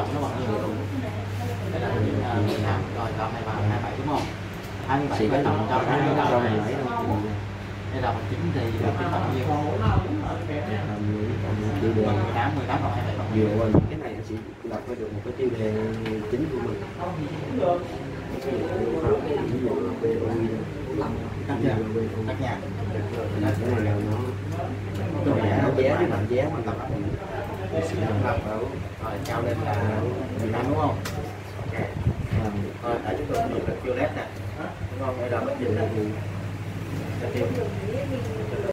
cộng nó bằng nhiêu luôn. Thế là mình 18 rồi cộng 2 bằng 27 đúng không? 27 với tổng 127 luôn. Đây là bằng 9 thì được cái bằng nhiêu? 18, 18 cộng 27 bằng nhiêu? Cái này nó sẽ đọc ra được một cái tiêu đề chính của mình. Các nhà. Rồi trao lên là 15 đúng không? Rồi tại chúng tôi dùng được violet nè. Đúng không? Bây giờ mình dùng là